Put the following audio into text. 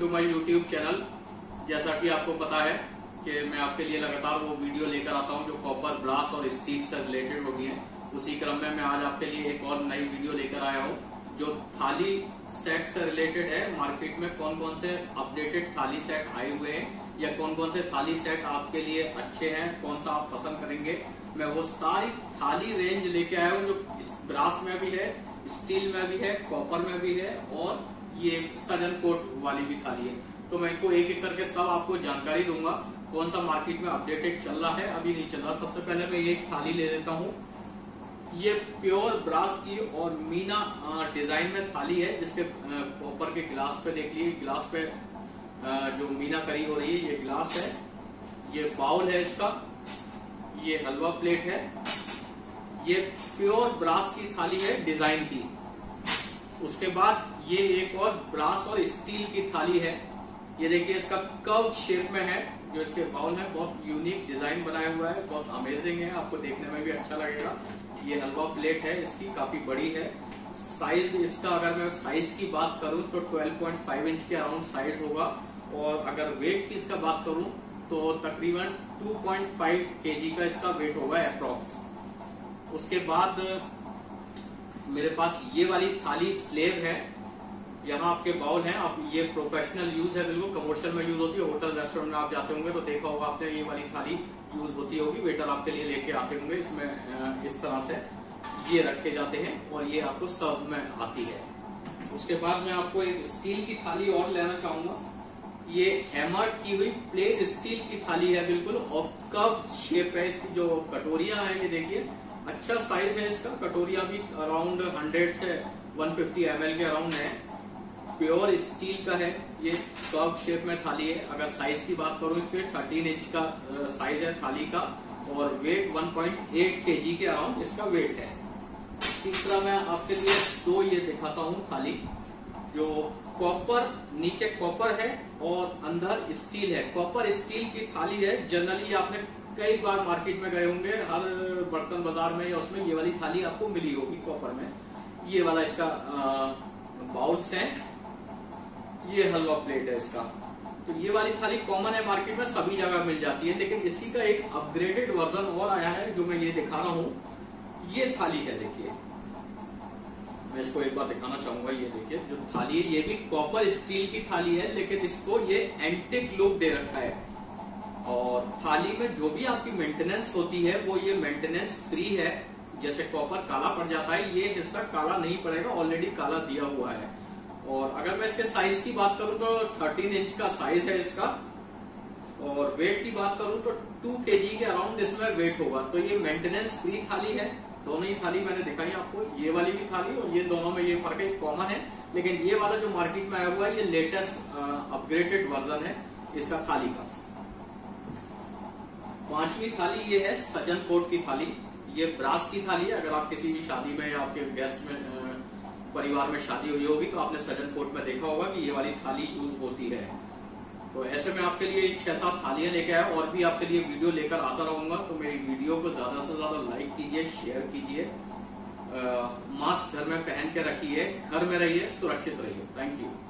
To my YouTube channel. जैसा कि आपको पता है कि मैं आपके लिए लगातार वो वीडियो लेकर आता हूं जो कॉपर, ब्रास और स्टील से रिलेटेड होती है। उसी क्रम में मैं आज आपके लिए एक और नई वीडियो लेकर आया हूं जो थाली सेट से रिलेटेड है। मार्केट में कौन कौन से अपडेटेड थाली सेट आए हुए हैं या कौन कौन से थाली सेट आपके लिए अच्छे हैं, कौन सा आप पसंद करेंगे, मैं वो सारी थाली रेंज लेके आया हूँ जो ब्रास में भी है, स्टील में भी है, कॉपर में भी है और ये सजन कोट वाली भी थाली है। तो मैं इनको एक एक करके सब आपको जानकारी दूंगा कौन सा मार्केट में अपडेटेड चल रहा है, अभी नहीं चल रहा। सबसे पहले मैं ये एक थाली ले लेता हूँ। ये प्योर ब्रास की और मीना डिजाइन में थाली है जिसके कॉपर के ग्लास पे देख लीजिए, ग्लास पे जो मीनाकारी हो रही है, ये ग्लास है, ये बाउल है इसका, ये हलवा प्लेट है। ये प्योर ब्रास की थाली है डिजाइन की। उसके बाद ये एक और ब्रास और स्टील की थाली है। ये देखिए इसका कर्व शेप में है जो इसके बाउल है, बहुत यूनिक डिजाइन बनाया हुआ है, बहुत अमेजिंग है, आपको देखने में भी अच्छा लगेगा। ये हलवा प्लेट है, इसकी काफी बड़ी है। साइज इसका अगर मैं साइज की बात करूं तो 12.5 इंच के अराउंड साइज होगा और अगर वेट की इसका बात करूं तो तकरीबन 2.5 kg का इसका वेट होगा अप्रॉक्स। उसके बाद मेरे पास ये वाली थाली स्लेव है। यहाँ आपके बाउल हैं, आप ये प्रोफेशनल यूज है, बिल्कुल कमर्शियल में यूज होती है। होटल रेस्टोरेंट में आप जाते होंगे तो देखा होगा आपने ये वाली थाली यूज होती होगी, वेटर आपके लिए लेके आते होंगे। इसमें इस तरह से ये रखे जाते हैं और ये आपको सर्व में आती है। उसके बाद मैं आपको एक स्टील की थाली और लेना चाहूंगा। ये हैमर्ड की हुई प्लेन स्टील की थाली है बिल्कुल और कर्व शेप है। इसकी जो कटोरिया है ये देखिए, अच्छा साइज है इसका। कटोरिया भी अराउंड 100 से 150 ml के अराउंड है। प्योर स्टील का है, ये कर्व शेप में थाली है। अगर साइज की बात करूं इसके 13 इंच का साइज है थाली का और वेट 1.8 kg के अराउंड इसका वेट है। तीसरा मैं आपके लिए दो ये दिखाता हूं थाली जो कॉपर, नीचे कॉपर है और अंदर स्टील है। कॉपर स्टील की थाली है। जनरली आपने कई बार मार्केट में गए होंगे, हर बर्तन बाजार में या उसमें ये वाली थाली आपको मिली होगी कॉपर में। ये वाला इसका बाउल्स है, ये हलवा प्लेट है इसका। तो ये वाली थाली कॉमन है मार्केट में, सभी जगह मिल जाती है, लेकिन इसी का एक अपग्रेडेड वर्जन और आया है जो मैं ये दिखा रहा हूँ। ये थाली है, देखिए मैं इसको एक बार दिखाना चाहूंगा। ये देखिए जो थाली है ये भी कॉपर स्टील की थाली है, लेकिन इसको ये एंटीक लुक दे रखा है। और थाली में जो भी आपकी मेंटेनेंस होती है वो ये मेंटेनेंस फ्री है। जैसे कॉपर काला पड़ जाता है, ये हिस्सा काला नहीं पड़ेगा, ऑलरेडी काला दिया हुआ है। और अगर मैं इसके साइज की बात करूं तो 13 इंच का साइज है इसका और वेट की बात करूं तो 2 kg के अराउंड इसमें वेट होगा। तो ये मेंटेनेंस फ्री थाली है। दोनों ही थाली मैंने दिखाई आपको, ये वाली भी थाली और ये, दोनों में ये फर्क है, कॉमन है। लेकिन ये वाला जो मार्केट में आया हुआ है ये लेटेस्ट अपग्रेडेड वर्जन है इसका थाली का। पांचवी थाली ये है सजन कोट की थाली। ये ब्रास की थाली है। अगर आप किसी भी शादी में या आपके गेस्ट में परिवार में शादी हुई होगी तो आपने सजन कोट में देखा होगा कि ये वाली थाली यूज होती है। तो ऐसे में आपके लिए 6-7 थालियां लेके आया और भी आपके लिए वीडियो लेकर आता रहूंगा। तो मेरी वीडियो को ज्यादा से ज्यादा लाइक कीजिए, शेयर कीजिए, मास्क घर में पहन के रखिए, घर में रहिए, सुरक्षित रहिए। Thank you.